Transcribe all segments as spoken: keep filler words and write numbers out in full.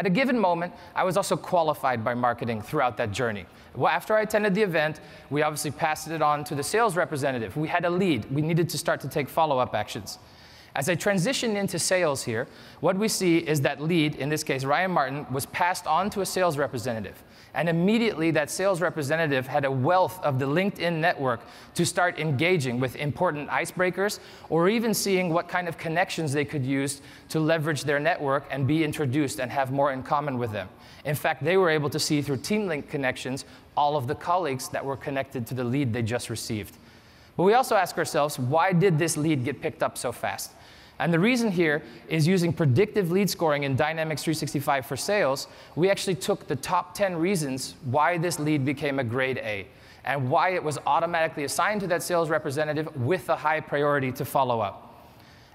At a given moment, I was also qualified by marketing throughout that journey. Well, after I attended the event, we obviously passed it on to the sales representative. We had a lead. We needed to start to take follow-up actions. As I transitioned into sales here, what we see is that lead, in this case Ryan Martin, was passed on to a sales representative. And immediately that sales representative had a wealth of the LinkedIn network to start engaging with important icebreakers, or even seeing what kind of connections they could use to leverage their network and be introduced and have more in common with them. In fact, they were able to see through TeamLink connections all of the colleagues that were connected to the lead they just received. But we also ask ourselves, why did this lead get picked up so fast? And the reason here is using predictive lead scoring in Dynamics three sixty-five for Sales, we actually took the top ten reasons why this lead became a grade A and why it was automatically assigned to that sales representative with a high priority to follow up.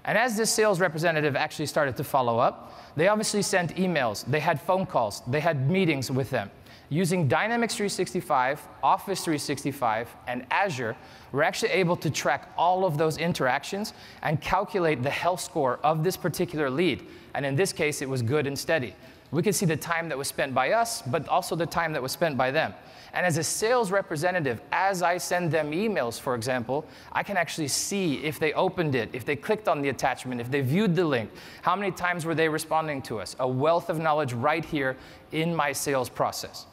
And as this sales representative actually started to follow up, they obviously sent emails, they had phone calls, they had meetings with them. Using Dynamics three sixty-five, Office three sixty-five, and Azure, we're actually able to track all of those interactions and calculate the health score of this particular lead. And in this case, it was good and steady. We could see the time that was spent by us, but also the time that was spent by them. And as a sales representative, as I send them emails, for example, I can actually see if they opened it, if they clicked on the attachment, if they viewed the link, how many times were they responding to us? A wealth of knowledge right here in my sales process.